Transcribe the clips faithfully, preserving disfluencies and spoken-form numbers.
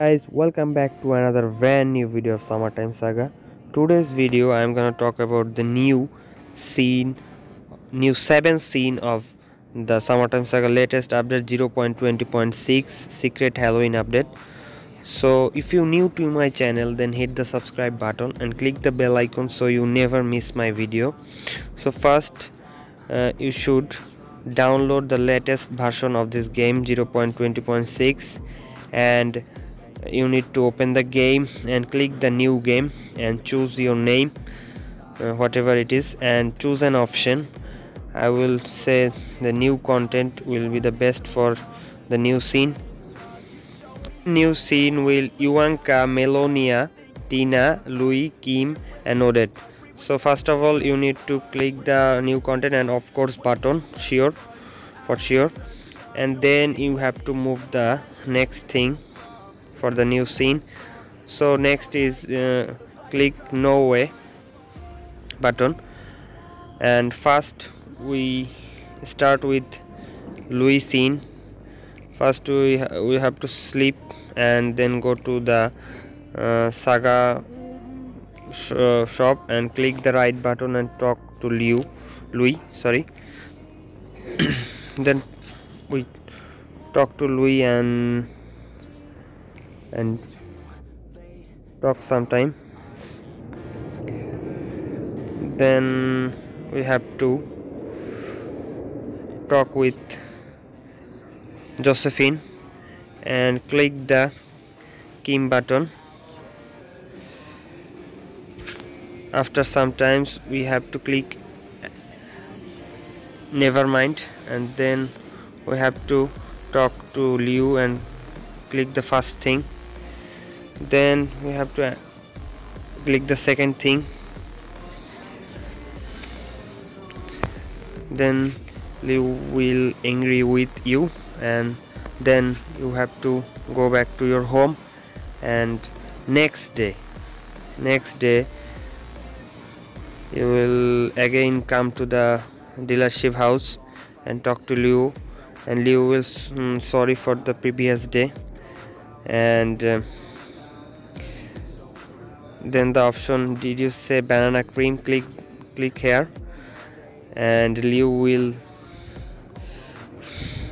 Guys, welcome back to another brand new video of Summertime Saga. Today's video I am gonna talk about the new scene, new seventh scene of the Summertime Saga latest update zero point twenty point six Secret Halloween update. So if you're new to my channel, then hit the subscribe button and click the bell icon so you never miss my video. So first uh, you should download the latest version of this game zero point twenty point six, and you need to open the game and click the new game and choose your name, uh, whatever it is, and choose an option. I will say the new content will be the best for the new scene. New scene will Ivanka, Melania, Tina, Louis, Kim and Odette. So first of all you need to click the new content and of course button sure for sure, and then you have to move the next thing for the new scene. So next is uh, click no way button, and first we start with Louis scene. First we, ha we have to sleep and then go to the uh, saga sh uh, shop and click the right button and talk to Liu Louis sorry then we talk to Louis and and talk sometime. Then we have to talk with Josephine and click the Kim button. After sometimes we have to click never mind, and then we have to talk to Liu and click the first thing. Then we have to click the second thing, then Liu will angry with you, and then you have to go back to your home. And next day next day you will again come to the dealership house and talk to Liu, and Liu will um, sorry for the previous day. And uh, then the option did you say banana cream, click click here, and Liu will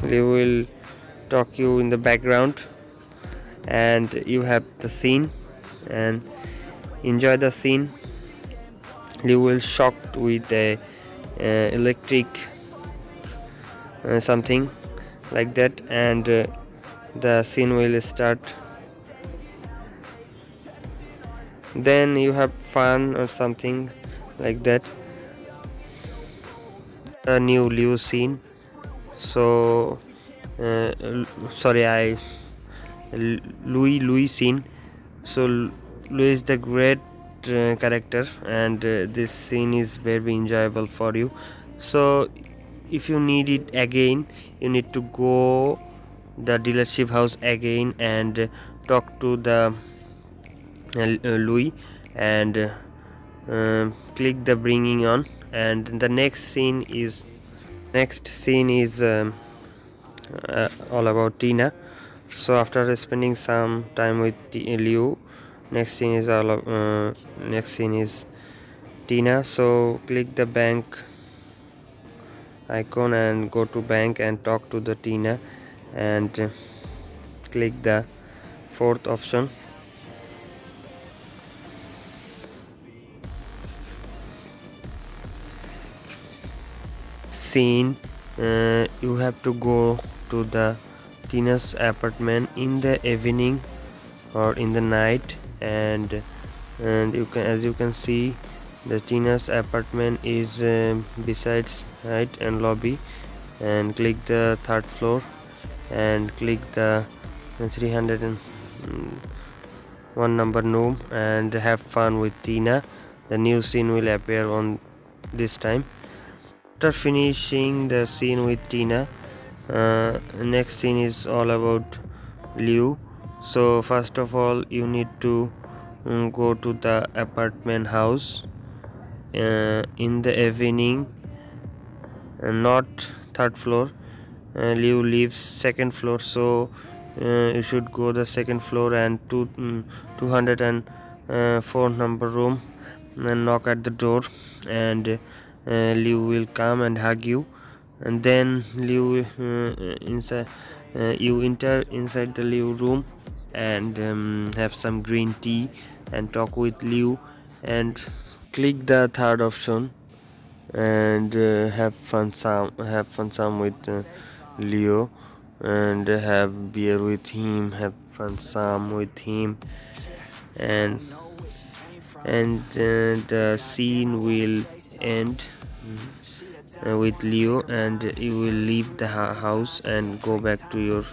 Liu will talk you in the background, and you have the scene and enjoy the scene. Liu will shocked with a uh, electric uh, something like that, and uh, the scene will start. Then you have fun or something like that, a new Liu scene. So uh, sorry I Louis Louis scene. So Louis is the great uh, character, and uh, this scene is very enjoyable for you. So if you need it again, you need to go the dealership house again and uh, talk to the uh, Louis, and uh, uh, click the bringing on. And the next scene is next scene is um, uh, all about Tina. So after spending some time with T Liu, next scene is all of, uh, next scene is Tina. So click the bank icon and go to bank and talk to the Tina, and uh, click the fourth option. Scene uh, you have to go to the Tina's apartment in the evening or in the night, and and you can as you can see the Tina's apartment is uh, besides right and lobby, and click the third floor and click the three hundred one number room and have fun with Tina. The new scene will appear on this time. After finishing the scene with Tina, uh, next scene is all about Liu. So first of all you need to um, go to the apartment house uh, in the evening, uh, not third floor. Uh, Liu lives second floor, so uh, you should go the second floor and two um, two hundred four number room and knock at the door, and uh, Liu will come and hug you, and then Liu uh, inside uh, you enter inside the Liu room and um, have some green tea and talk with Liu, and click the third option and uh, have fun some have fun some with uh, Leo, and have beer with him, have fun some with him, and and uh, the scene will end uh, with Leo, and you will leave the house and go back to your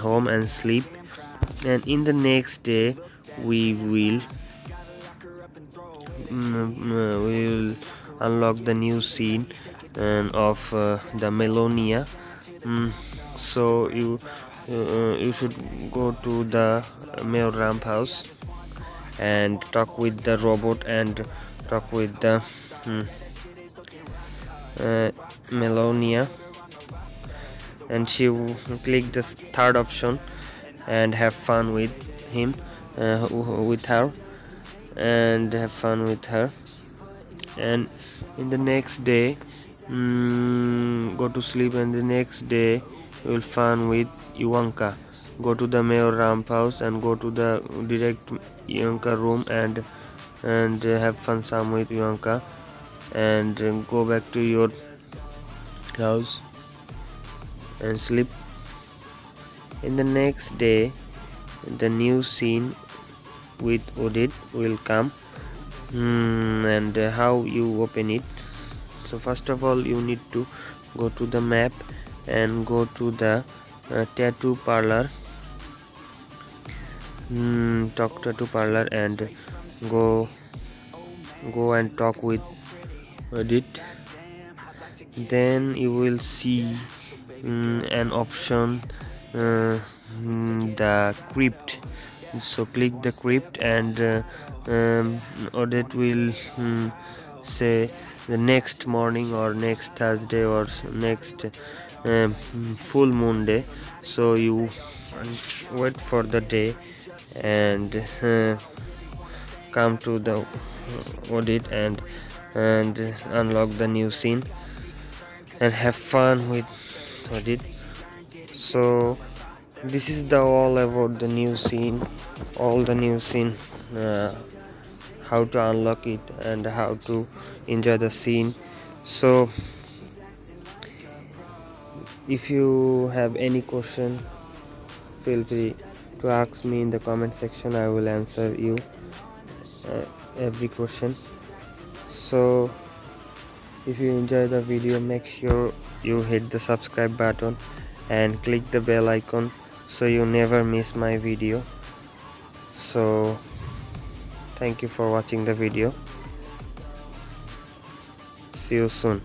home and sleep. And in the next day we will mm, we will unlock the new scene um, of uh, the Melania. Mm, so you uh, you should go to the Mayor Ramp house and talk with the robot and talk with the um, uh, Melania, and she will click the third option and have fun with him uh, with her and have fun with her. And in the next day um, go to sleep, and the next day you will fun with Ivanka. Go to the Mayor Ramp house and go to the direct Ivanka room and and have fun some with Ivanka, and go back to your house and sleep. In the next day the new scene with Odette will come. Mm, and uh, how you open it? So first of all you need to go to the map and go to the uh, tattoo parlor, mm, talk tattoo parlor, and go go and talk with Odette. Then you will see um, an option, uh, the crypt. So click the crypt, and uh, um, Odette will um, say the next morning or next Thursday or next uh, full moon day. So you wait for the day and uh, come to the Odette and and unlock the new scene and have fun with Odette. So this is the all about the new scene, all the new scene, uh, how to unlock it and how to enjoy the scene. So if you have any question, feel free to ask me in the comment section. I will answer you uh, every question. So if you enjoy the video, make sure you hit the subscribe button and click the bell icon, so you never miss my video. So thank you for watching the video. See you soon.